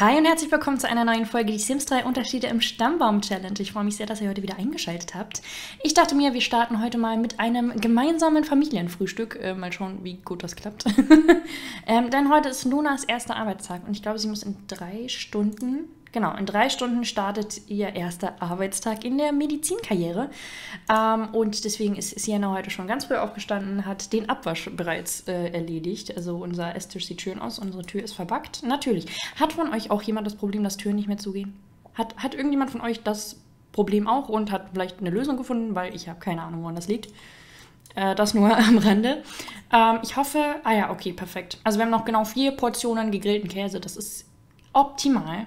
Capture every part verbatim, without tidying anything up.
Hi und herzlich willkommen zu einer neuen Folge Die Sims drei Unterschiede im Stammbaum-Challenge. Ich freue mich sehr, dass ihr heute wieder eingeschaltet habt. Ich dachte mir, wir starten heute mal mit einem gemeinsamen Familienfrühstück. Äh, mal schauen, wie gut das klappt. ähm, denn heute ist Lunas erster Arbeitstag und ich glaube, sie muss in drei Stunden... Genau, in drei Stunden startet ihr erster Arbeitstag in der Medizinkarriere. Ähm, und deswegen ist Sienna heute schon ganz früh aufgestanden, hat den Abwasch bereits äh, erledigt. Also unser Esstisch sieht schön aus, unsere Tür ist verbackt. Natürlich. Hat von euch auch jemand das Problem, dass Türen nicht mehr zugehen? Hat, hat irgendjemand von euch das Problem auch und hat vielleicht eine Lösung gefunden? Weil ich habe keine Ahnung, woran das liegt. Äh, das nur am Rande. Ähm, ich hoffe... Ah ja, okay, perfekt. Also wir haben noch genau vier Portionen gegrillten Käse. Das ist optimal.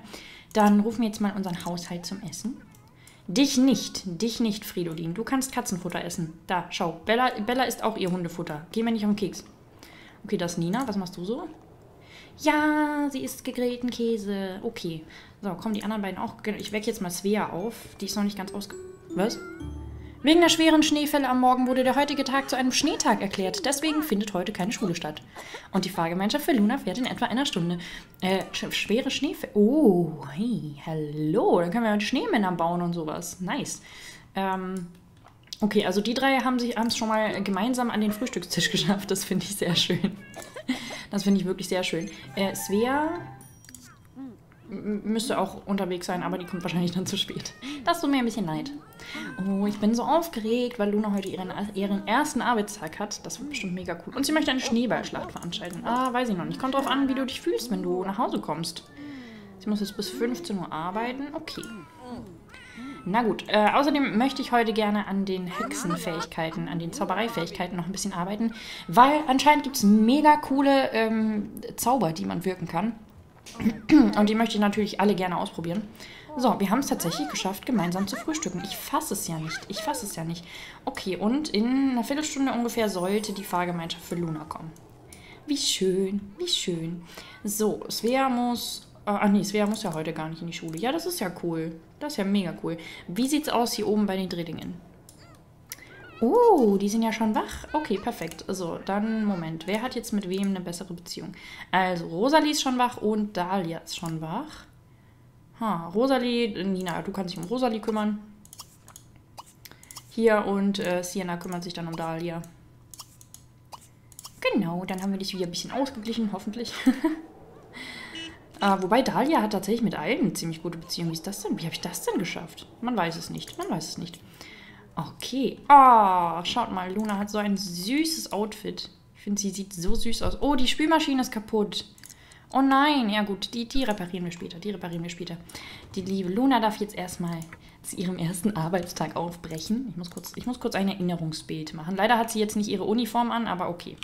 Dann rufen wir jetzt mal unseren Haushalt zum Essen. Dich nicht, dich nicht, Fridolin. Du kannst Katzenfutter essen. Da, schau. Bella, Bella isst auch ihr Hundefutter. Geh mir nicht auf den Keks. Okay, das ist Nina. Was machst du so? Ja, sie isst gegrillten Käse. Okay. So, kommen die anderen beiden auch. Ich wecke jetzt mal Svea auf. Die ist noch nicht ganz ausge... Was? Wegen der schweren Schneefälle am Morgen wurde der heutige Tag zu einem Schneetag erklärt. Deswegen findet heute keine Schule statt. Und die Fahrgemeinschaft für Luna fährt in etwa einer Stunde. Äh, sch schwere Schneefälle. Oh, hey, hallo. Dann können wir heute Schneemänner bauen und sowas. Nice. Ähm, okay, also die drei haben es schon mal gemeinsam an den Frühstückstisch geschafft. Das finde ich sehr schön. Das finde ich wirklich sehr schön. Äh, Svea... müsste auch unterwegs sein, aber die kommt wahrscheinlich dann zu spät. Das tut mir ein bisschen leid. Oh, ich bin so aufgeregt, weil Luna heute ihren, ihren ersten Arbeitstag hat. Das wird bestimmt mega cool. Und sie möchte eine Schneeballschlacht veranstalten. Ah, weiß ich noch nicht. Kommt drauf an, wie du dich fühlst, wenn du nach Hause kommst. Sie muss jetzt bis fünfzehn Uhr arbeiten. Okay. Na gut, äh, außerdem möchte ich heute gerne an den Hexenfähigkeiten, an den Zaubereifähigkeiten noch ein bisschen arbeiten, weil anscheinend gibt es mega coole ähm, Zauber, die man wirken kann. Und die möchte ich natürlich alle gerne ausprobieren. So, wir haben es tatsächlich geschafft, gemeinsam zu frühstücken. Ich fasse es ja nicht. Ich fasse es ja nicht. Okay, und in einer Viertelstunde ungefähr sollte die Fahrgemeinschaft für Luna kommen. Wie schön, wie schön. So, Svea muss... Äh, ah nee, Svea muss ja heute gar nicht in die Schule. Ja, das ist ja cool. Das ist ja mega cool. Wie sieht's aus hier oben bei den Drehlingen? Oh, die sind ja schon wach. Okay, perfekt. So, dann, Moment. Wer hat jetzt mit wem eine bessere Beziehung? Also, Rosalie ist schon wach und Dahlia ist schon wach. Ha, Rosalie, Nina, du kannst dich um Rosalie kümmern. Hier und äh, Sienna kümmert sich dann um Dahlia. Genau, dann haben wir dich wieder ein bisschen ausgeglichen, hoffentlich. äh, wobei, Dahlia hat tatsächlich mit allen eine ziemlich gute Beziehung. Wie ist das denn? Wie habe ich das denn geschafft? Man weiß es nicht, man weiß es nicht. Okay. Ah, oh, schaut mal, Luna hat so ein süßes Outfit. Ich finde, sie sieht so süß aus. Oh, die Spülmaschine ist kaputt. Oh nein, ja gut, die, die reparieren wir später, die reparieren wir später. Die liebe Luna darf jetzt erstmal zu ihrem ersten Arbeitstag aufbrechen. Ich muss kurz, ich muss kurz ein Erinnerungsbild machen. Leider hat sie jetzt nicht ihre Uniform an, aber okay.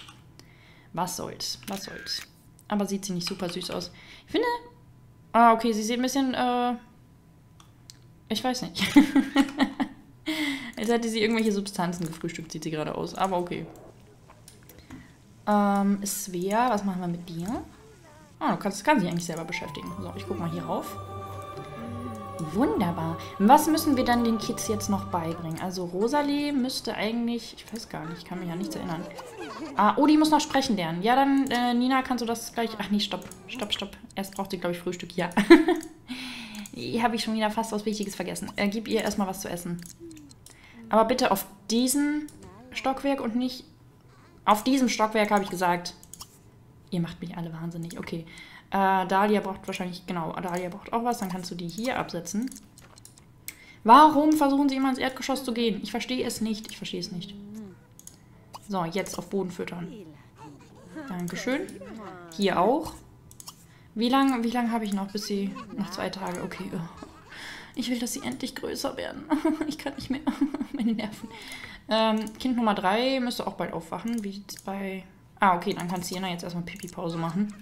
Was soll's, was soll's. Aber sieht sie nicht super süß aus. Ich finde... Ah, okay, sie sieht ein bisschen, äh... ich weiß nicht. Als hätte sie irgendwelche Substanzen gefrühstückt, sieht sie gerade aus. Aber okay. Ähm, Svea, was machen wir mit dir? Ah, oh, du kannst, kannst dich eigentlich selber beschäftigen. So, ich guck mal hier rauf. Wunderbar. Was müssen wir dann den Kids jetzt noch beibringen? Also Rosalie müsste eigentlich... Ich weiß gar nicht, ich kann mich ja nichts erinnern. Ah, oh, die muss noch sprechen lernen. Ja, dann, äh, Nina, kannst du das gleich... Ach nee, stopp. Stopp, stopp. Erst braucht sie, glaube ich, Frühstück. Ja. Hier habe ich schon wieder fast was Wichtiges vergessen. Äh, gib ihr erstmal was zu essen. Aber bitte auf diesem Stockwerk und nicht... Auf diesem Stockwerk habe ich gesagt. Ihr macht mich alle wahnsinnig. Okay. Äh, Dahlia braucht wahrscheinlich... Genau, Dahlia braucht auch was. Dann kannst du die hier absetzen. Warum versuchen sie immer ins Erdgeschoss zu gehen? Ich verstehe es nicht. Ich verstehe es nicht. So, jetzt auf Boden füttern. Dankeschön. Hier auch. Wie lange wie lang habe ich noch, bis sie... Noch zwei Tage. Okay, oh. Ich will, dass sie endlich größer werden. Ich kann nicht mehr. Meine Nerven. Ähm, Kind Nummer drei müsste auch bald aufwachen. Wie sieht's bei... Ah, okay, dann kann Sienna jetzt erstmal Pipi-Pause machen.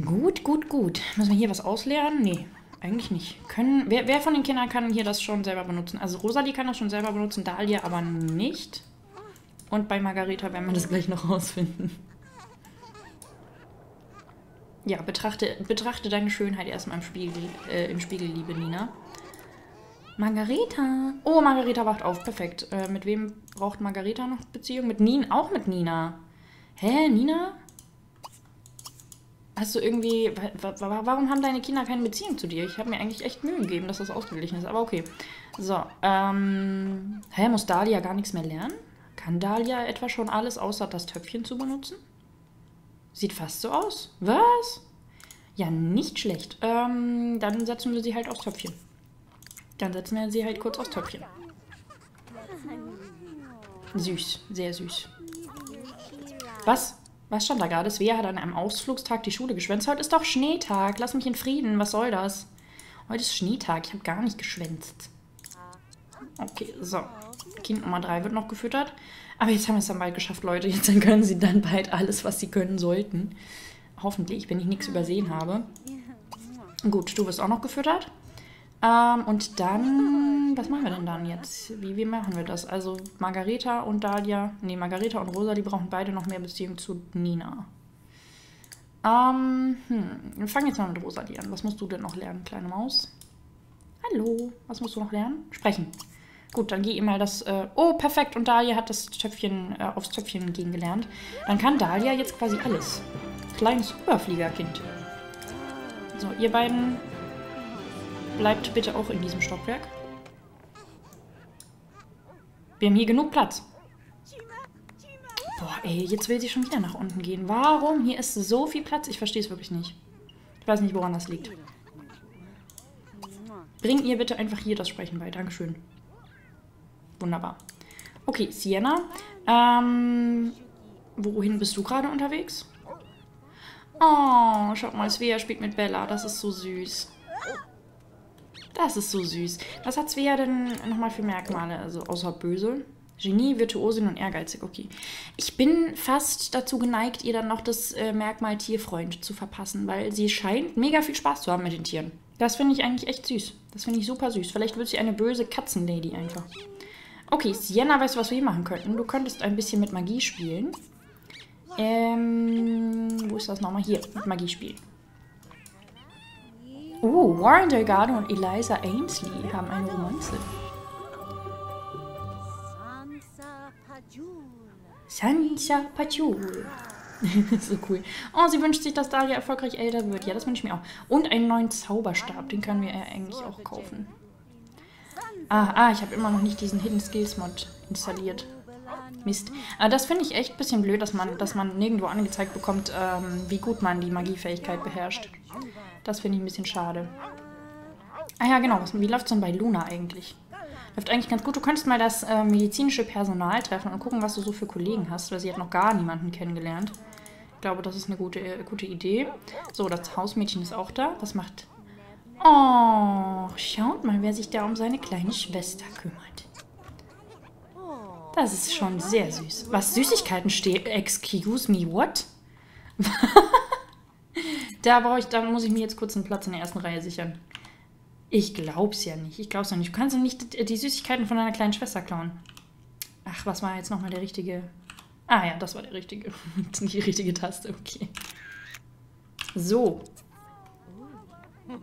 Gut, gut, gut. Müssen wir hier was ausleeren? Nee, eigentlich nicht. Können, wer, wer von den Kindern kann hier das schon selber benutzen? Also Rosalie kann das schon selber benutzen, Dahlia aber nicht. Und bei Margareta werden wir das gleich noch rausfinden. Ja, betrachte, betrachte deine Schönheit erstmal im Spiegel, äh, im Spiegel, liebe Nina. Margareta. Oh, Margareta wacht auf. Perfekt. Äh, mit wem braucht Margareta noch Beziehung? Mit Nina. Auch mit Nina. Hä, Nina? Hast du irgendwie... Warum haben deine Kinder keine Beziehung zu dir? Ich habe mir eigentlich echt Mühe gegeben, dass das ausgeglichen ist. Aber okay. So, ähm... Hä, muss Dahlia gar nichts mehr lernen? Kann Dahlia etwa schon alles, außer das Töpfchen zu benutzen? Sieht fast so aus. Was? Ja, nicht schlecht. Ähm, dann setzen wir sie halt aufs Töpfchen. Dann setzen wir sie halt kurz aufs Töpfchen. Süß. Sehr süß. Was? Was stand da gerade? Svea hat an einem Ausflugstag die Schule geschwänzt. Heute ist doch Schneetag. Lass mich in Frieden. Was soll das? Heute ist Schneetag. Ich habe gar nicht geschwänzt. Okay, so. Kind Nummer drei wird noch gefüttert. Aber jetzt haben wir es dann bald geschafft, Leute. Jetzt können sie dann bald alles, was sie können sollten. Hoffentlich, wenn ich nichts übersehen habe. Gut, du wirst auch noch gefüttert. Ähm, und dann... Was machen wir denn dann jetzt? Wie, wie machen wir das? Also Margareta und Dahlia... Nee, Margareta und Rosalie brauchen beide noch mehr Beziehung zu Nina. Ähm, hm. Wir fangen jetzt mal mit Rosalie an. Was musst du denn noch lernen, kleine Maus? Hallo. Was musst du noch lernen? Sprechen. Gut, dann gehe ich mal das... Äh, oh, perfekt. Und Dahlia hat das Töpfchen, äh, aufs Töpfchen gehen gelernt. Dann kann Dahlia jetzt quasi alles. Kleines Überfliegerkind. So, ihr beiden... Bleibt bitte auch in diesem Stockwerk. Wir haben hier genug Platz. Boah, ey, jetzt will sie schon wieder nach unten gehen. Warum? Hier ist so viel Platz. Ich verstehe es wirklich nicht. Ich weiß nicht, woran das liegt. Bring ihr bitte einfach hier das Sprechen bei. Dankeschön. Wunderbar. Okay, Sienna. Ähm, wohin bist du gerade unterwegs? Oh, schaut mal, Svea spielt mit Bella. Das ist so süß. Das ist so süß. Was hat Svea denn nochmal für Merkmale, also außer böse? Genie, Virtuosin und ehrgeizig, okay. Ich bin fast dazu geneigt, ihr dann noch das äh, Merkmal Tierfreund zu verpassen, weil sie scheint mega viel Spaß zu haben mit den Tieren. Das finde ich eigentlich echt süß. Das finde ich super süß. Vielleicht wird sie eine böse Katzenlady einfach. Okay, Sienna, weißt du, was wir hier machen könnten? Du könntest ein bisschen mit Magie spielen. Ähm, wo ist das nochmal? Hier, mit Magie spielen. Oh, Warren Delgado und Eliza Ainsley haben eine Romanze. Sancia Pachur. So cool. Oh, sie wünscht sich, dass Dahlia erfolgreich älter wird. Ja, das wünsche ich mir auch. Und einen neuen Zauberstab. Den können wir ja eigentlich auch kaufen. Ah, ah, ich habe immer noch nicht diesen Hidden Skills Mod installiert. Mist. Das finde ich echt ein bisschen blöd, dass man, dass man nirgendwo angezeigt bekommt, wie gut man die Magiefähigkeit beherrscht. Das finde ich ein bisschen schade. Ah ja, genau. Wie läuft es denn bei Luna eigentlich? Läuft eigentlich ganz gut. Du könntest mal das äh, medizinische Personal treffen und gucken, was du so für Kollegen hast, weil sie hat noch gar niemanden kennengelernt. Ich glaube, das ist eine gute, äh, gute Idee. So, das Hausmädchen ist auch da. Was macht... Oh, schaut mal, wer sich da um seine kleine Schwester kümmert. Das ist schon sehr süß. Was, Süßigkeiten steht? Excuse me, what? Da brauche ich, da muss ich mir jetzt kurz einen Platz in der ersten Reihe sichern. Ich glaub's ja nicht. Ich glaub's ja nicht. Du kannst ja nicht die Süßigkeiten von deiner kleinen Schwester klauen. Ach, was war jetzt nochmal der richtige... Ah ja, das war der richtige. Die richtige Taste, okay. So. Wie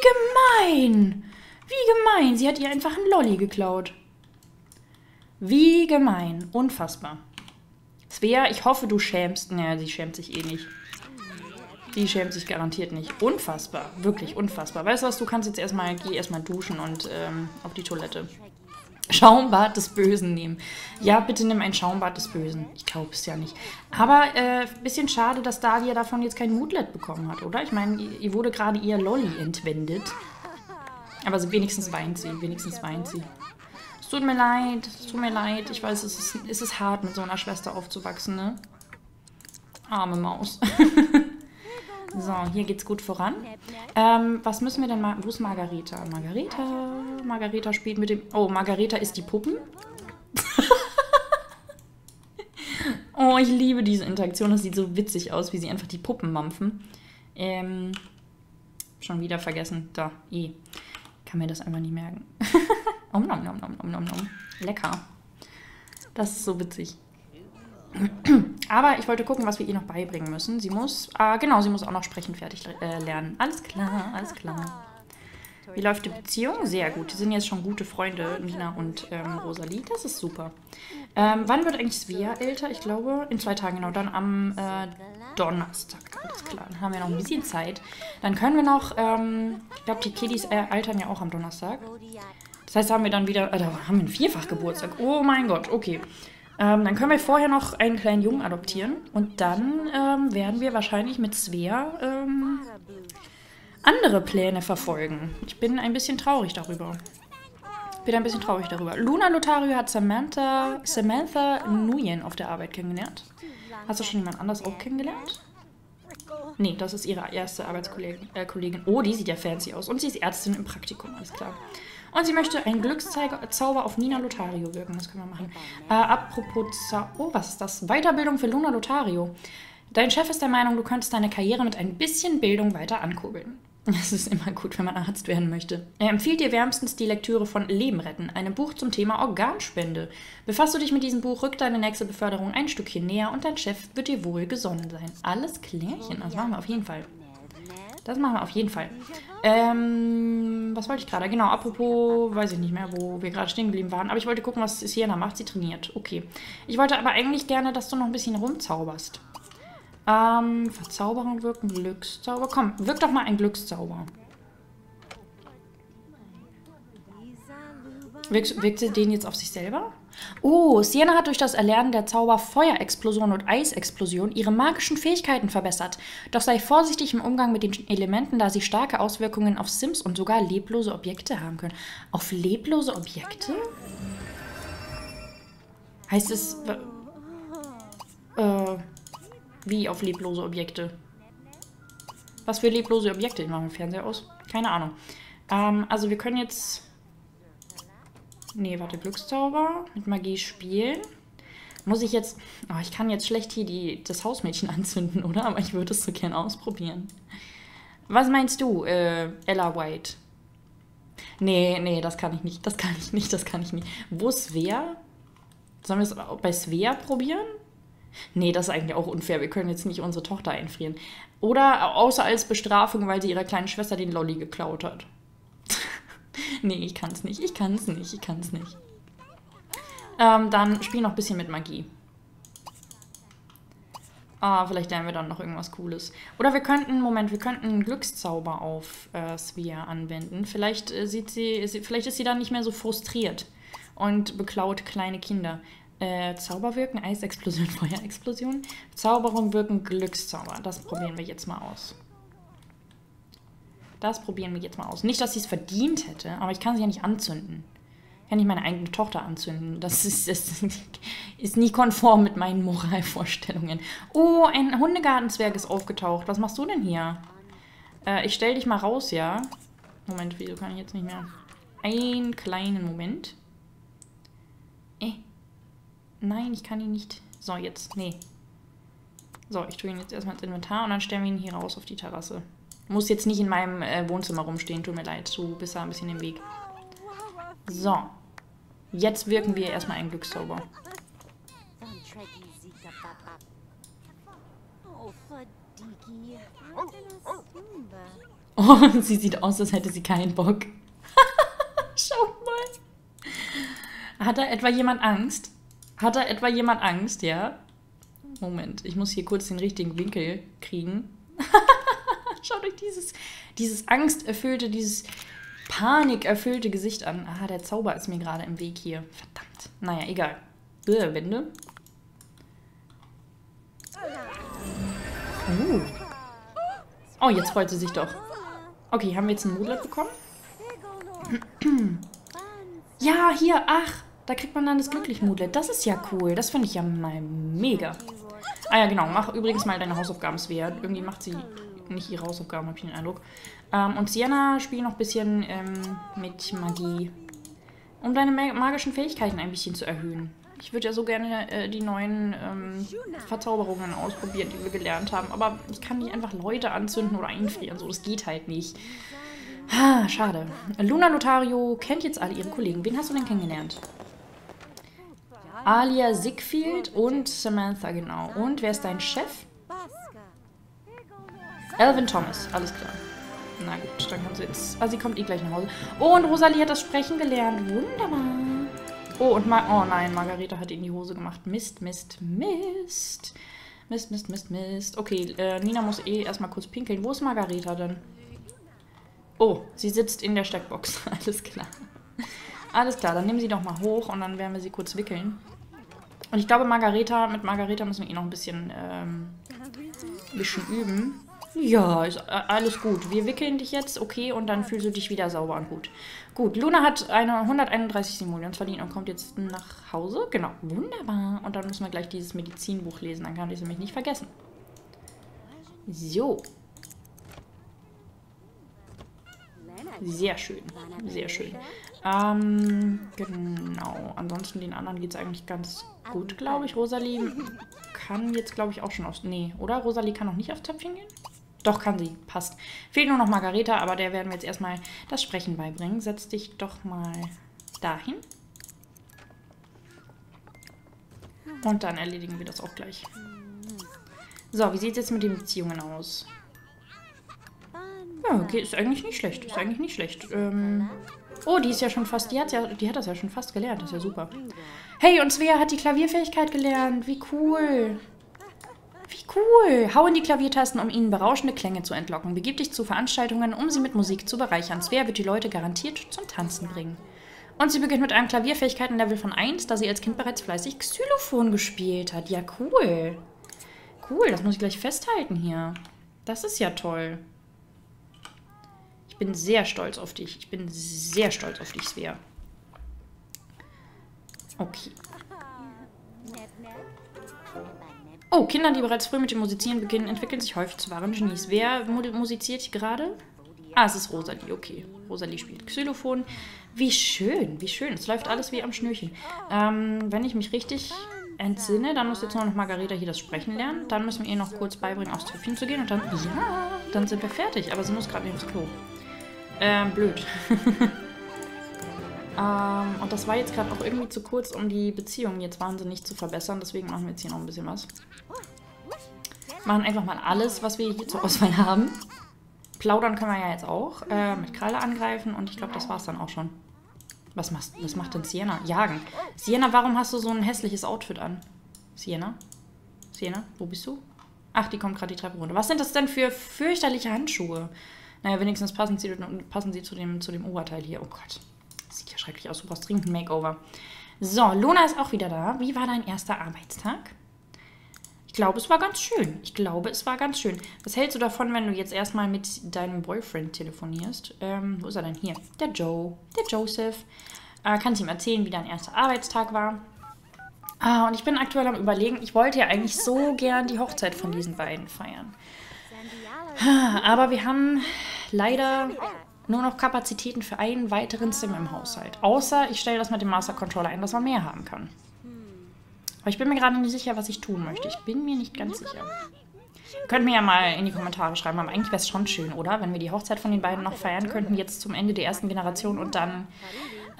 gemein! Wie gemein! Sie hat ihr einfach einen Lolli geklaut. Wie gemein. Unfassbar. Svea, ich hoffe, du schämst... Naja, sie schämt sich eh nicht. Die schämt sich garantiert nicht. Unfassbar. Wirklich unfassbar. Weißt du was, du kannst jetzt erstmal... Geh erstmal duschen und ähm, auf die Toilette. Schaumbad des Bösen nehmen. Ja, bitte nimm ein Schaumbad des Bösen. Ich glaube es ja nicht. Aber ein äh, bisschen schade, dass Dahlia davon jetzt kein Moodlet bekommen hat, oder? Ich meine, ihr wurde gerade ihr Lolli entwendet. Aber sie, wenigstens weint sie. Wenigstens weint sie. Es tut mir leid, es tut mir leid. Ich weiß, es ist, es ist hart, mit so einer Schwester aufzuwachsen, ne? Arme Maus. So, hier geht's gut voran. Ähm, was müssen wir denn mal... Wo ist Margareta? Margareta... Margareta spielt mit dem... Oh, Margareta isst die Puppen? Oh, ich liebe diese Interaktion. Das sieht so witzig aus, wie sie einfach die Puppen mampfen. Ähm... Schon wieder vergessen. Da, eh. Kann mir das einfach nicht merken. Om nom nom nom nom nom nom. Lecker. Das ist so witzig. Aber ich wollte gucken, was wir ihr noch beibringen müssen. Sie muss, ah, genau, sie muss auch noch sprechen fertig äh, lernen. Alles klar, alles klar. Wie läuft die Beziehung? Sehr gut. Die sind jetzt schon gute Freunde, Nina und ähm, Rosalie. Das ist super. Ähm, wann wird eigentlich Svea älter? Ich glaube, in zwei Tagen, genau. Dann am äh, Donnerstag. Alles klar. Dann haben wir noch ein bisschen Zeit. Dann können wir noch, ähm, ich glaube, die Kiddies äh, altern ja auch am Donnerstag. Das heißt, haben wir dann wieder, also haben wir einen Vierfachgeburtstag. Oh mein Gott, okay. Ähm, dann können wir vorher noch einen kleinen Jungen adoptieren. Und dann ähm, werden wir wahrscheinlich mit Svea ähm, andere Pläne verfolgen. Ich bin ein bisschen traurig darüber. Ich bin ein bisschen traurig darüber. Luna Lothario hat Samantha, Samantha Nguyen auf der Arbeit kennengelernt. Hast du schon jemand anders auch kennengelernt? Nee, das ist ihre erste Arbeitskollegin. Äh, Kollegin. Oh, die sieht ja fancy aus. Und sie ist Ärztin im Praktikum, alles klar. Und sie möchte einen Glückszauber auf Nina Lothario wirken. Das können wir machen. Äh, apropos Zauber. Oh, was ist das? Weiterbildung für Luna Lothario. Dein Chef ist der Meinung, du könntest deine Karriere mit ein bisschen Bildung weiter ankurbeln. Es ist immer gut, wenn man Arzt werden möchte. Er empfiehlt dir wärmstens die Lektüre von Leben retten, einem Buch zum Thema Organspende. Befasst du dich mit diesem Buch, rückt deine nächste Beförderung ein Stückchen näher und dein Chef wird dir wohl gesonnen sein. Alles klärchen, das machen wir auf jeden Fall. Das machen wir auf jeden Fall. Ähm, was wollte ich gerade? Genau, apropos, weiß ich nicht mehr, wo wir gerade stehen geblieben waren. Aber ich wollte gucken, was Sienna macht. Sie trainiert. Okay. Ich wollte aber eigentlich gerne, dass du noch ein bisschen rumzauberst. Ähm, Verzauberung wirken, Glückszauber. Komm, wirk doch mal ein Glückszauber. Wirkt, wirkt sie den jetzt auf sich selber? Oh, Sienna hat durch das Erlernen der Zauber Feuerexplosion und Eisexplosion ihre magischen Fähigkeiten verbessert. Doch sei vorsichtig im Umgang mit den Elementen, da sie starke Auswirkungen auf Sims und sogar leblose Objekte haben können. Auf leblose Objekte? Heißt es... Äh... Wie auf leblose Objekte? Was für leblose Objekte? Ich mache den Fernseher aus. Keine Ahnung. Ähm, also wir können jetzt... Nee, warte, Glückszauber. Mit Magie spielen. Muss ich jetzt... Oh, ich kann jetzt schlecht hier die, das Hausmädchen anzünden, oder? Aber ich würde es so gern ausprobieren. Was meinst du, äh, Ella White? Nee, nee, das kann ich nicht. Das kann ich nicht, das kann ich nicht. Wo ist Svea? Sollen wir es bei Svea probieren? Nee, das ist eigentlich auch unfair. Wir können jetzt nicht unsere Tochter einfrieren. Oder außer als Bestrafung, weil sie ihrer kleinen Schwester den Lolli geklaut hat. Nee, ich kann es nicht. Ich kann es nicht. Ich kann es nicht. Ähm, dann spiel noch ein bisschen mit Magie. Ah, vielleicht lernen wir dann noch irgendwas Cooles. Oder wir könnten, Moment, wir könnten einen Glückszauber auf äh, Svea anwenden. Vielleicht, äh, sieht sie, vielleicht ist sie dann nicht mehr so frustriert und beklaut kleine Kinder. Äh, Zauber wirken, Eisexplosion, Feuerexplosion. Zauberung wirken, Glückszauber. Das probieren wir jetzt mal aus. Das probieren wir jetzt mal aus. Nicht, dass sie es verdient hätte, aber ich kann sie ja nicht anzünden. Ich kann nicht meine eigene Tochter anzünden. Das ist, das ist nie konform mit meinen Moralvorstellungen. Oh, ein Hundegartenzwerg ist aufgetaucht. Was machst du denn hier? Äh, ich stell dich mal raus, ja? Moment, wieso kann ich jetzt nicht mehr? Einen kleinen Moment. Eh. Nein, ich kann ihn nicht. So, jetzt. Nee. So, ich tue ihn jetzt erstmal ins Inventar und dann stellen wir ihn hier raus auf die Terrasse. Muss jetzt nicht in meinem äh, Wohnzimmer rumstehen, tut mir leid. Du bist da ein bisschen im Weg. So. Jetzt wirken wir erstmal einen Glückszauber. Oh, sie sieht aus, als hätte sie keinen Bock. Schau mal. Hat da etwa jemand Angst? Hat da etwa jemand Angst, ja? Moment, ich muss hier kurz den richtigen Winkel kriegen. Schaut euch dieses, dieses angsterfüllte, dieses panikerfüllte Gesicht an. Ah, der Zauber ist mir gerade im Weg hier. Verdammt. Naja, egal. Äh, Wände. Uh. Oh, jetzt freut sie sich doch. Okay, haben wir jetzt ein Moodlet bekommen? Ja, hier, ach. Da kriegt man dann das Glücklich-Moodlet. Das ist ja cool. Das finde ich ja mal mega. Ah ja, genau. Mach übrigens mal deine Hausaufgaben, Svea. Irgendwie macht sie nicht ihre Hausaufgaben, habe ich den Eindruck. Ähm, und Sienna, spiel noch ein bisschen ähm, mit Magie. Um deine magischen Fähigkeiten ein bisschen zu erhöhen. Ich würde ja so gerne äh, die neuen ähm, Verzauberungen ausprobieren, die wir gelernt haben. Aber ich kann nicht einfach Leute anzünden oder einfrieren. So, das geht halt nicht. Ah, schade. Luna Lothario kennt jetzt alle ihre Kollegen. Wen hast du denn kennengelernt? Alia Sickfield und Samantha, genau. Und wer ist dein Chef? Elvin Thomas, alles klar. Na gut, dann kann sie jetzt... Also sie kommt eh gleich nach Hause. Oh, und Rosalie hat das Sprechen gelernt. Wunderbar. Oh, und... Ma oh nein, Margareta hat in die Hose gemacht. Mist, Mist, Mist. Mist, Mist, Mist, Mist. Okay, äh, Nina muss eh erstmal kurz pinkeln. Wo ist Margareta denn? Oh, sie sitzt in der Steckbox. Alles klar. Alles klar, dann nehmen sie doch mal hoch und dann werden wir sie kurz wickeln. Und ich glaube, Margareta, mit Margareta müssen wir eh noch ein bisschen, ähm, ein bisschen üben. Ja, ist alles gut. Wir wickeln dich jetzt, okay, und dann fühlst du dich wieder sauber und gut. Gut, Luna hat eine hunderteinunddreißig Simoleons verdient und kommt jetzt nach Hause. Genau, wunderbar. Und dann müssen wir gleich dieses Medizinbuch lesen, dann kann ich es nämlich nicht vergessen. So. Sehr schön, sehr schön. Ähm, genau. Ansonsten den anderen geht es eigentlich ganz gut, glaube ich. Rosalie kann jetzt, glaube ich, auch schon aufs... Nee, oder? Rosalie kann noch nicht aufs Töpfchen gehen? Doch, kann sie. Passt. Fehlt nur noch Margareta, aber der werden wir jetzt erstmal das Sprechen beibringen. Setz dich doch mal dahin. Und dann erledigen wir das auch gleich. So, wie sieht es jetzt mit den Beziehungen aus? Ja, okay, ist eigentlich nicht schlecht. Ist eigentlich nicht schlecht. Ähm... Oh, die ist ja schon fast, die hat, ja, die hat das ja schon fast gelernt, das ist ja super. Hey, und Svea hat die Klavierfähigkeit gelernt, wie cool. Wie cool. Hau in die Klaviertasten, um ihnen berauschende Klänge zu entlocken. Begib dich zu Veranstaltungen, um sie mit Musik zu bereichern. Svea wird die Leute garantiert zum Tanzen bringen. Und sie beginnt mit einem Klavierfähigkeiten-Level von eins, da sie als Kind bereits fleißig Xylophon gespielt hat. Ja, cool. Cool, das muss ich gleich festhalten hier. Das ist ja toll. Ich bin sehr stolz auf dich. Ich bin sehr stolz auf dich, Svea. Okay. Oh, Kinder, die bereits früh mit dem Musizieren beginnen, entwickeln sich häufig zu wahren Genies. Wer musiziert gerade? Ah, es ist Rosalie. Okay. Rosalie spielt Xylophon. Wie schön, wie schön. Es läuft alles wie am Schnürchen. Ähm, wenn ich mich richtig entsinne, dann muss jetzt nur noch Margareta hier das Sprechen lernen. Dann müssen wir ihr noch kurz beibringen, aufs Töpfchen zu gehen. Und dann, ja, dann sind wir fertig. Aber sie muss gerade nicht aufs Klo. Ähm, blöd. ähm, und das war jetzt gerade auch irgendwie zu kurz, um die Beziehung jetzt wahnsinnig zu verbessern. Deswegen machen wir jetzt hier noch ein bisschen was. Machen einfach mal alles, was wir hier zur Auswahl haben. Plaudern können wir ja jetzt auch. Äh, mit Kralle angreifen und ich glaube, das war's dann auch schon. Was, machst, was macht denn Sienna? Jagen. Sienna, warum hast du so ein hässliches Outfit an? Sienna? Sienna, wo bist du? Ach, die kommt gerade die Treppe runter. Was sind das denn für fürchterliche Handschuhe? Naja, wenigstens passen sie, passen sie zu, dem, zu dem Oberteil hier. Oh Gott, das sieht ja schrecklich aus. Du brauchst dringend ein Makeover. So, Luna ist auch wieder da. Wie war dein erster Arbeitstag? Ich glaube, es war ganz schön. Ich glaube, es war ganz schön. Was hältst du davon, wenn du jetzt erstmal mit deinem Boyfriend telefonierst? Ähm, wo ist er denn? Hier, der Joe, der Joseph. Äh, kannst ihm erzählen, wie dein erster Arbeitstag war? Ah, und ich bin aktuell am Überlegen. Ich wollte ja eigentlich so gern die Hochzeit von diesen beiden feiern. Aber wir haben leider nur noch Kapazitäten für einen weiteren Sim im Haushalt. Außer ich stelle das mit dem Master Controller ein, dass man mehr haben kann. Aber ich bin mir gerade nicht sicher, was ich tun möchte. Ich bin mir nicht ganz sicher. Könnt mir ja mal in die Kommentare schreiben, aber eigentlich wäre es schon schön, oder? Wenn wir die Hochzeit von den beiden noch feiern könnten, jetzt zum Ende der ersten Generation und dann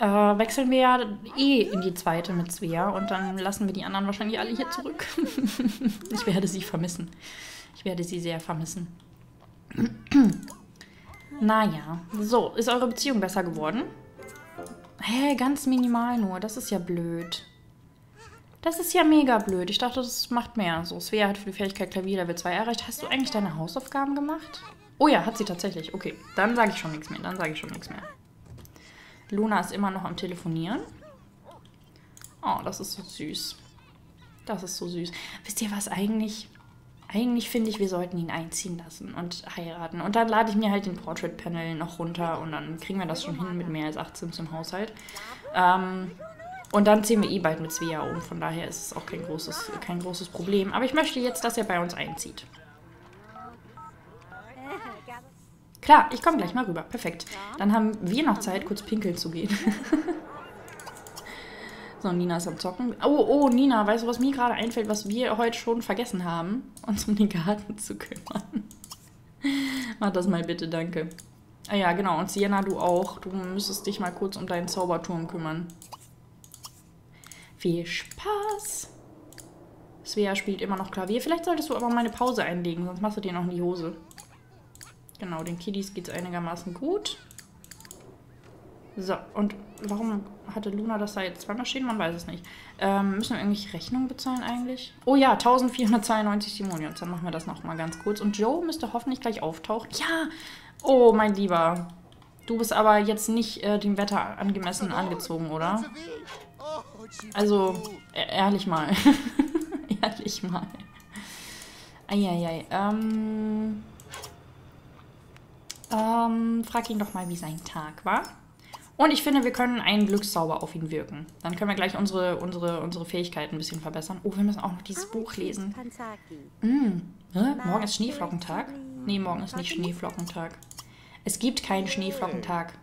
äh, wechseln wir ja eh in die zweite mit Svea und dann lassen wir die anderen wahrscheinlich alle hier zurück. Ich werde sie vermissen. Ich werde sie sehr vermissen. Naja, so, ist eure Beziehung besser geworden? Hä, hey, ganz minimal nur, das ist ja blöd. Das ist ja mega blöd, ich dachte, das macht mehr. So, Svea hat für die Fähigkeit Klavier Level zwei erreicht. Hast du eigentlich deine Hausaufgaben gemacht? Oh ja, hat sie tatsächlich, okay, dann sage ich schon nichts mehr, dann sage ich schon nichts mehr. Luna ist immer noch am Telefonieren. Oh, das ist so süß. Das ist so süß. Wisst ihr was eigentlich... Eigentlich finde ich, wir sollten ihn einziehen lassen und heiraten. Und dann lade ich mir halt den Portrait-Panel noch runter und dann kriegen wir das schon hin mit mehr als acht Sims im Haushalt. Ähm, und dann ziehen wir eh bald mit Svea um, von daher ist es auch kein großes, kein großes Problem. Aber ich möchte jetzt, dass er bei uns einzieht. Klar, ich komme gleich mal rüber. Perfekt. Dann haben wir noch Zeit, kurz pinkeln zu gehen. So, Nina ist am Zocken. Oh, oh, Nina, weißt du, was mir gerade einfällt, was wir heute schon vergessen haben? Uns um den Garten zu kümmern. Mach das mal bitte, danke. Ah ja, genau. Und Sienna, du auch. Du müsstest dich mal kurz um deinen Zauberturm kümmern. Viel Spaß. Svea spielt immer noch Klavier. Vielleicht solltest du aber mal eine Pause einlegen, sonst machst du dir noch in die Hose. Genau, den Kiddies geht es einigermaßen gut. So, und warum hatte Luna das da jetzt zweimal stehen? Man weiß es nicht. Ähm, müssen wir irgendwie Rechnung bezahlen eigentlich? Oh ja, eintausendvierhundertzweiundneunzig Simoleons. Dann machen wir das nochmal ganz kurz. Und Joe müsste hoffentlich gleich auftauchen. Ja! Oh, mein Lieber. Du bist aber jetzt nicht äh, dem Wetter angemessen angezogen, oder? Also, e ehrlich mal. Ehrlich mal. Eieiei. Ähm, ähm, frag ihn doch mal, wie sein Tag war. Und ich finde, wir können einen Glückszauber auf ihn wirken. Dann können wir gleich unsere, unsere, unsere Fähigkeiten ein bisschen verbessern. Oh, wir müssen auch noch dieses Buch lesen. Mm. Hä? Morgen ist Schneeflockentag? Nee, morgen ist nicht Schneeflockentag. Es gibt keinen Schneeflockentag.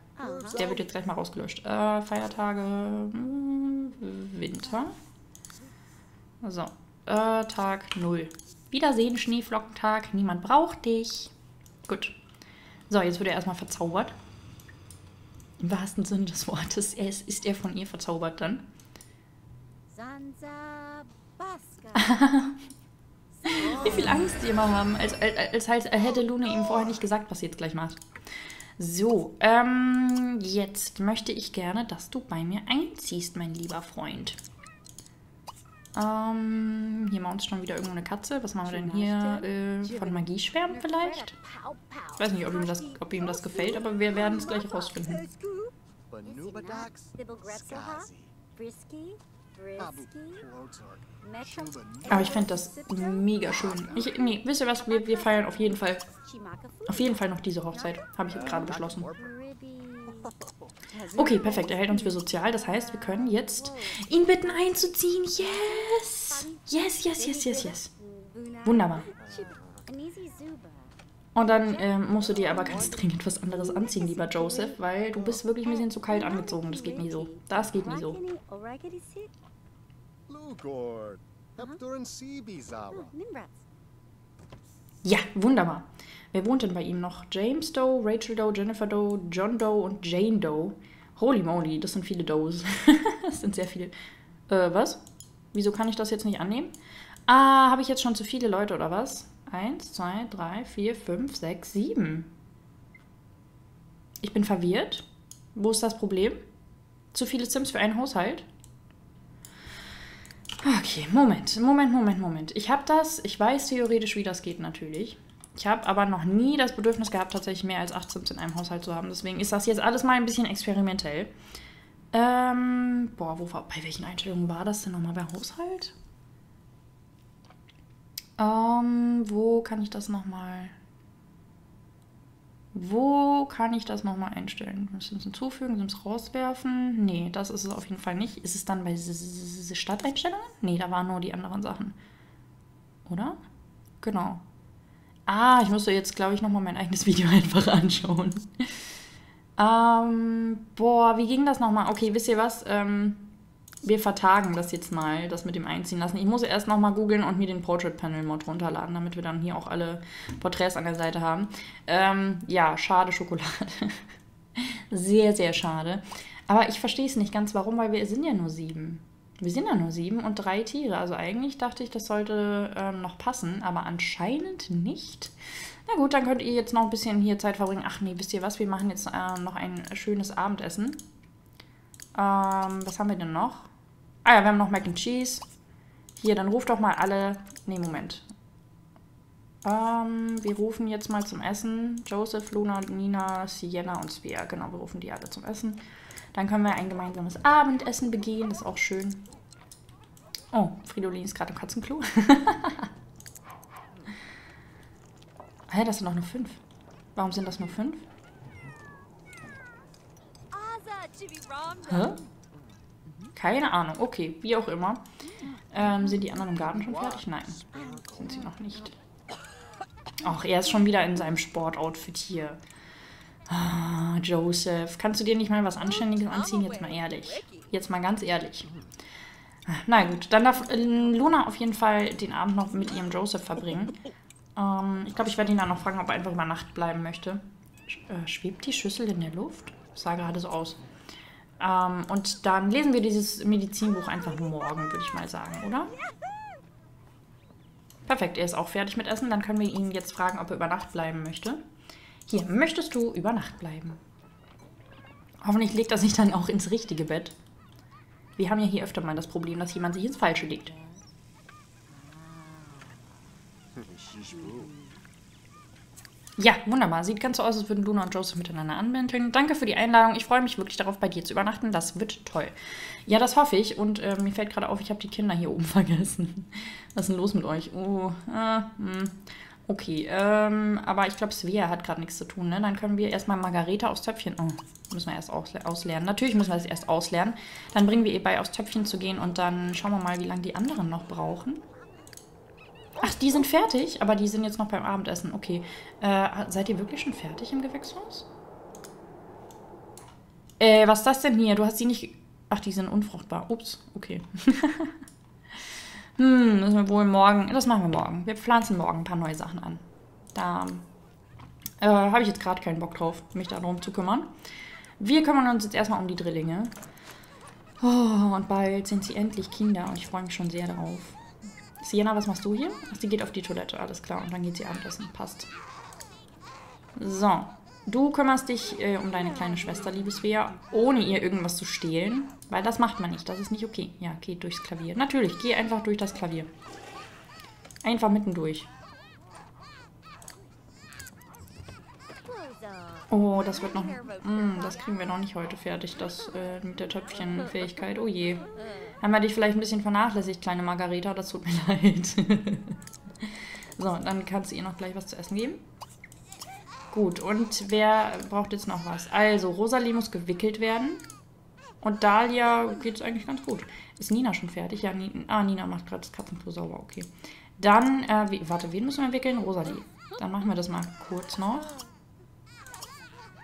Der wird jetzt gleich mal rausgelöscht. Äh, Feiertage... Mh, Winter. So. Äh, Tag null. Wiedersehen, Schneeflockentag. Niemand braucht dich. Gut. So, jetzt wird er erstmal verzaubert. Im wahrsten Sinne des Wortes. Er ist, ist er von ihr verzaubert dann? Wie viel Angst die immer haben. Als, als, als hätte Luna ihm vorher nicht gesagt, was sie jetzt gleich macht. So, ähm, jetzt möchte ich gerne, dass du bei mir einziehst, mein lieber Freund. Ähm, hier macht uns schon wieder irgendwo eine Katze. Was machen wir denn hier? Äh, von Magie schwärmen vielleicht? Ich weiß nicht, ob ihm das, ob ihm das gefällt, aber wir werden es gleich rausfinden. Aber ich fände das mega schön. Ich, nee, wisst ihr was? Wir, wir feiern auf jeden Fall. Auf jeden Fall noch diese Hochzeit. Habe ich jetzt gerade beschlossen. Okay, perfekt. Er hält uns für sozial. Das heißt, wir können jetzt ihn bitten einzuziehen. Yes! Yes, yes, yes, yes, yes. Wunderbar. Und dann ähm, musst du dir aber ganz dringend was anderes anziehen, lieber Joseph, weil du bist wirklich ein bisschen zu kalt angezogen. Das geht nie so. Das geht nie so. Ja, wunderbar. Wer wohnt denn bei ihm noch? James Doe, Rachel Doe, Jennifer Doe, John Doe und Jane Doe. Holy moly, das sind viele Does. Das sind sehr viele. Äh, was? Wieso kann ich das jetzt nicht annehmen? Ah, habe ich jetzt schon zu viele Leute, oder was? eins, zwei, drei, vier, fünf, sechs, sieben. Ich bin verwirrt. Wo ist das Problem? Zu viele Sims für einen Haushalt? Okay, Moment, Moment, Moment, Moment. Ich habe das, ich weiß theoretisch, wie das geht natürlich. Ich habe aber noch nie das Bedürfnis gehabt, tatsächlich mehr als acht Sims in einem Haushalt zu haben. Deswegen ist das jetzt alles mal ein bisschen experimentell. Ähm, boah, wo war, bei welchen Einstellungen war das denn nochmal bei Haushalt? Ähm, wo kann ich das nochmal... Wo kann ich das nochmal einstellen? Sims hinzufügen, Sims rauswerfen? Nee, das ist es auf jeden Fall nicht. Ist es dann bei Stadteinstellungen? Nee, da waren nur die anderen Sachen. Oder? Genau. Ah, ich musste jetzt, glaube ich, nochmal mein eigenes Video einfach anschauen. ähm, boah, wie ging das nochmal? Okay, wisst ihr was? Ähm, wir vertagen das jetzt mal, das mit dem Einziehen lassen. Ich muss erst nochmal googeln und mir den Portrait-Panel-Mod runterladen, damit wir dann hier auch alle Porträts an der Seite haben. Ähm, ja, schade Schokolade. Sehr, sehr schade. Aber ich verstehe es nicht ganz, warum, weil wir sind ja nur sieben. Wir sind ja nur sieben und drei Tiere. Also eigentlich dachte ich, das sollte ähm, noch passen, aber anscheinend nicht. Na gut, dann könnt ihr jetzt noch ein bisschen hier Zeit verbringen. Ach nee, wisst ihr was? Wir machen jetzt äh, noch ein schönes Abendessen. Ähm, was haben wir denn noch? Ah ja, wir haben noch Mac and Cheese. Hier, dann ruft doch mal alle... Nee, Moment. Ähm, wir rufen jetzt mal zum Essen. Joseph, Luna, Nina, Sienna und Svea. Genau, wir rufen die alle zum Essen. Dann können wir ein gemeinsames Abendessen begehen. Das ist auch schön. Oh, Fridolin ist gerade im Katzenklo. Hä, das sind doch nur fünf. Warum sind das nur fünf? Hä? Keine Ahnung. Okay, wie auch immer. Ähm, sind die anderen im Garten schon fertig? Nein, sind sie noch nicht. Ach, er ist schon wieder in seinem Sportoutfit hier. Ah, Joseph, kannst du dir nicht mal was Anständiges anziehen? Jetzt mal ehrlich. Jetzt mal ganz ehrlich. Na gut, dann darf Luna auf jeden Fall den Abend noch mit ihrem Joseph verbringen. Ähm, ich glaube, ich werde ihn dann noch fragen, ob er einfach über Nacht bleiben möchte. Sch äh, schwebt die Schüssel in der Luft? Das sah gerade so aus. Ähm, und dann lesen wir dieses Medizinbuch einfach morgen, würde ich mal sagen, oder? Perfekt, er ist auch fertig mit Essen. Dann können wir ihn jetzt fragen, ob er über Nacht bleiben möchte. Hier, möchtest du über Nacht bleiben? Hoffentlich legt er sich dann auch ins richtige Bett. Wir haben ja hier öfter mal das Problem, dass jemand sich ins Falsche legt. Ja, wunderbar. Sieht ganz so aus, als würden Luna und Joseph miteinander anbändeln. Danke für die Einladung. Ich freue mich wirklich darauf, bei dir zu übernachten. Das wird toll. Ja, das hoffe ich. Und äh, mir fällt gerade auf, ich habe die Kinder hier oben vergessen. Was ist denn los mit euch? Oh, äh, mh. Okay, ähm, aber ich glaube, Svea hat gerade nichts zu tun, ne? Dann können wir erstmal Margareta aufs Töpfchen... Oh, müssen wir erst auslernen. Natürlich müssen wir das erst auslernen. Dann bringen wir ihr bei, aufs Töpfchen zu gehen und dann schauen wir mal, wie lange die anderen noch brauchen. Ach, die sind fertig, aber die sind jetzt noch beim Abendessen. Okay, äh, seid ihr wirklich schon fertig im Gewächshaus? Äh, was ist das denn hier? Du hast sie nicht... Ach, die sind unfruchtbar. Ups, okay. Hm, müssen wir wohl morgen... Das machen wir morgen. Wir pflanzen morgen ein paar neue Sachen an. Da äh, habe ich jetzt gerade keinen Bock drauf, mich darum zu kümmern. Wir kümmern uns jetzt erstmal um die Drillinge. Oh, und bald sind sie endlich Kinder und ich freue mich schon sehr darauf. Sienna, was machst du hier? Ach, sie geht auf die Toilette, alles klar. Und dann geht sie Abendessen. Passt. So. Du kümmerst dich äh, um deine kleine Schwester, liebe Svea, ohne ihr irgendwas zu stehlen. Weil das macht man nicht, das ist nicht okay. Ja, geh durchs Klavier. Natürlich, geh einfach durch das Klavier. Einfach mittendurch. Oh, das wird noch... Mh, das kriegen wir noch nicht heute fertig, das äh, mit der Töpfchenfähigkeit. Oh je. Haben wir dich vielleicht ein bisschen vernachlässigt, kleine Margareta, das tut mir leid. So, dann kannst du ihr noch gleich was zu essen geben. Gut, und wer braucht jetzt noch was? Also, Rosalie muss gewickelt werden. Und Dahlia geht es eigentlich ganz gut. Ist Nina schon fertig? Ja, Nina, ah, Nina macht gerade das Katzenklo sauber, okay. Dann, äh, we, warte, wen müssen wir wickeln? Rosalie. Dann machen wir das mal kurz noch.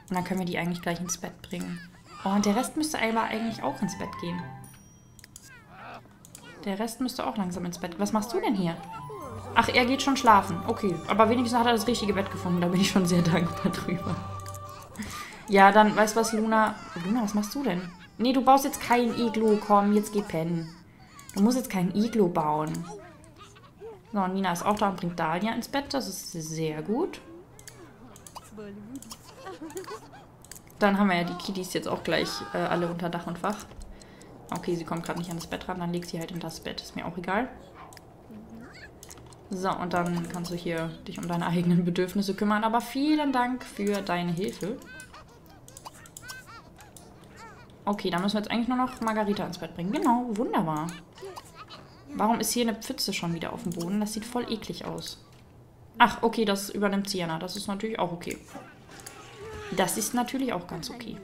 Und dann können wir die eigentlich gleich ins Bett bringen. Oh, und der Rest müsste aber eigentlich auch ins Bett gehen. Der Rest müsste auch langsam ins Bett gehen. Was machst du denn hier? Ach, er geht schon schlafen. Okay, aber wenigstens hat er das richtige Bett gefunden. Da bin ich schon sehr dankbar drüber. Ja, dann, weißt du was, Luna? Luna, was machst du denn? Nee, du baust jetzt kein Iglo. Komm, jetzt geh pennen. Du musst jetzt kein Iglo bauen. So, Nina ist auch da und bringt Dahlia ins Bett. Das ist sehr gut. Dann haben wir ja die Kitties jetzt auch gleich äh, alle unter Dach und Fach. Okay, sie kommt gerade nicht an das Bett ran. Dann legt sie halt in das Bett. Ist mir auch egal. So, und dann kannst du hier dich um deine eigenen Bedürfnisse kümmern. Aber vielen Dank für deine Hilfe. Okay, dann müssen wir jetzt eigentlich nur noch Margareta ins Bett bringen. Genau, wunderbar. Warum ist hier eine Pfütze schon wieder auf dem Boden? Das sieht voll eklig aus. Ach, okay, das übernimmt Sienna. Das ist natürlich auch okay. Das ist natürlich auch ganz okay.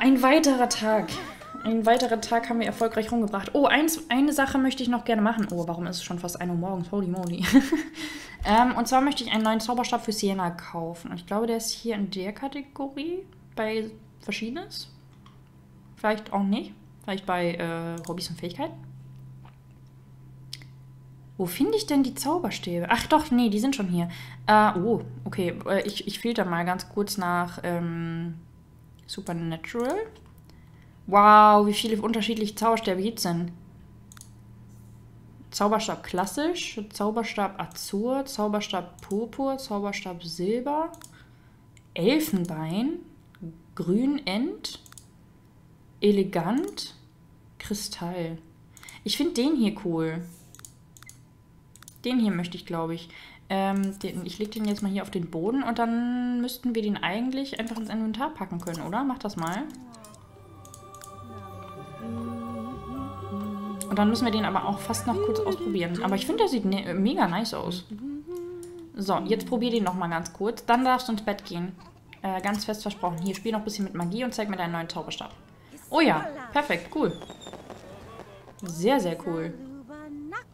Ein weiterer Tag. Einen weiteren Tag haben wir erfolgreich rumgebracht. Oh, eins, eine Sache möchte ich noch gerne machen. Oh, warum ist es schon fast ein Uhr morgens? Holy moly. ähm, und zwar möchte ich einen neuen Zauberstab für Sienna kaufen. Und ich glaube, der ist hier in der Kategorie bei Verschiedenes. Vielleicht auch nicht. Vielleicht bei äh, Hobbys und Fähigkeiten. Wo finde ich denn die Zauberstäbe? Ach doch, nee, die sind schon hier. Äh, oh, okay. Äh, ich, ich filter mal ganz kurz nach ähm, Supernatural. Wow, wie viele unterschiedliche Zauberstäbe gibt's denn? Zauberstab klassisch, Zauberstab Azur, Zauberstab Purpur, Zauberstab Silber, Elfenbein, Grünend, Elegant, Kristall. Ich finde den hier cool. Den hier möchte ich, glaube ich. Ähm, den, ich lege den jetzt mal hier auf den Boden und dann müssten wir den eigentlich einfach ins Inventar packen können, oder? Mach das mal. Und dann müssen wir den aber auch fast noch kurz ausprobieren. Aber ich finde, der sieht ne mega nice aus. So, jetzt probier den nochmal ganz kurz. Dann darfst du ins Bett gehen. Äh, ganz fest versprochen. Hier, spiel noch ein bisschen mit Magie und zeig mir deinen neuen Zauberstab. Oh ja, perfekt, cool. Sehr, sehr cool.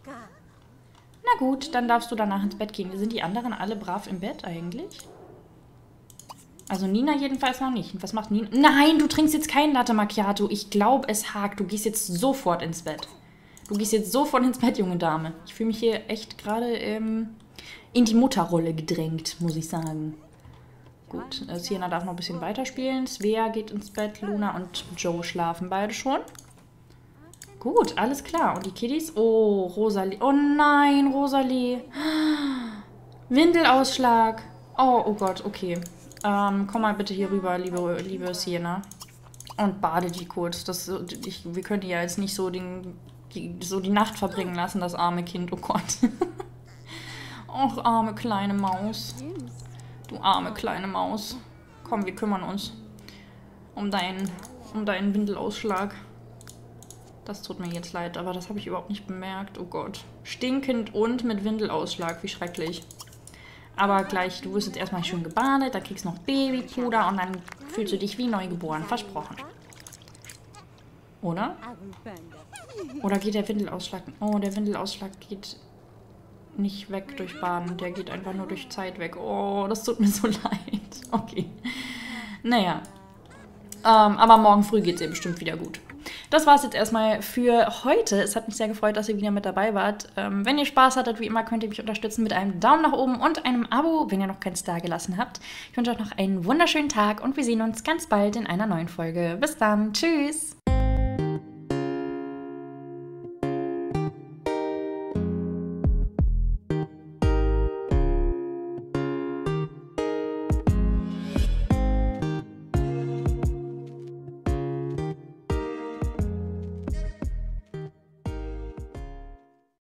Na gut, dann darfst du danach ins Bett gehen. Sind die anderen alle brav im Bett eigentlich? Also Nina jedenfalls noch nicht. Was macht Nina? Nein, du trinkst jetzt keinen Latte Macchiato. Ich glaube, es hakt. Du gehst jetzt sofort ins Bett. Du gehst jetzt sofort ins Bett, junge Dame. Ich fühle mich hier echt gerade ähm, in die Mutterrolle gedrängt, muss ich sagen. Gut, äh, Sienna darf noch ein bisschen weiterspielen. Svea geht ins Bett, Luna und Joe schlafen beide schon. Gut, alles klar. Und die Kiddies? Oh, Rosalie. Oh nein, Rosalie. Windelausschlag. Oh, oh Gott, okay. Ähm, komm mal bitte hier rüber, liebe, liebe Sienna. Und bade die kurz. Das, ich, wir können die ja jetzt nicht so, den, die, so die Nacht verbringen lassen, das arme Kind. Oh Gott. Och, arme kleine Maus. Du arme kleine Maus. Komm, wir kümmern uns um deinen, um deinen Windelausschlag. Das tut mir jetzt leid, aber das habe ich überhaupt nicht bemerkt. Oh Gott. Stinkend und mit Windelausschlag. Wie schrecklich. Aber gleich, du wirst jetzt erstmal schön gebadet, dann kriegst du noch Babypuder und dann fühlst du dich wie neugeboren. Versprochen. Oder? Oder geht der Windelausschlag... Oh, der Windelausschlag geht nicht weg durch Baden. Der geht einfach nur durch Zeit weg. Oh, das tut mir so leid. Okay. Naja. Ähm, aber morgen früh geht es ihr bestimmt wieder gut. Das war es jetzt erstmal für heute. Es hat mich sehr gefreut, dass ihr wieder mit dabei wart. Ähm, wenn ihr Spaß hattet, wie immer, könnt ihr mich unterstützen mit einem Daumen nach oben und einem Abo, wenn ihr noch keins da gelassen habt. Ich wünsche euch noch einen wunderschönen Tag und wir sehen uns ganz bald in einer neuen Folge. Bis dann. Tschüss.